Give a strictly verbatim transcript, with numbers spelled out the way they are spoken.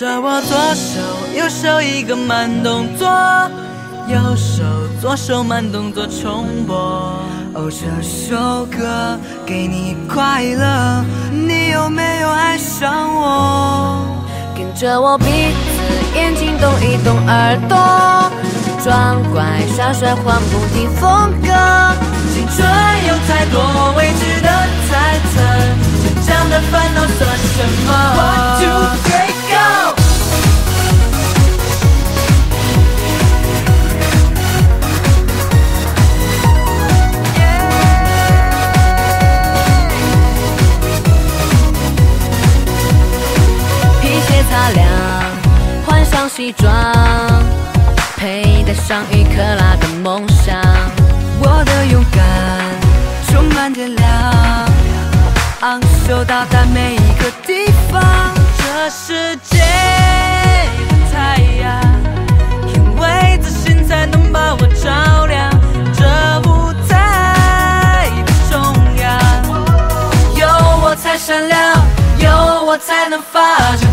着我左手右手一个慢动作，右手左手慢动作重播。哦，这首歌给你快乐，你有没有爱上我？跟着我鼻子眼睛动一动耳朵，装乖耍帅换不停风格。青春有太多未知的猜测。 这样的烦恼算什么 ？One two three go。皮鞋擦亮，换上西装，佩戴上一克拉的梦想。我的勇敢充满电量。 昂首到达每一个地方，这世界的太阳，因为自信才能把我照亮。这舞台的中央，有我才闪亮，有我才能发光。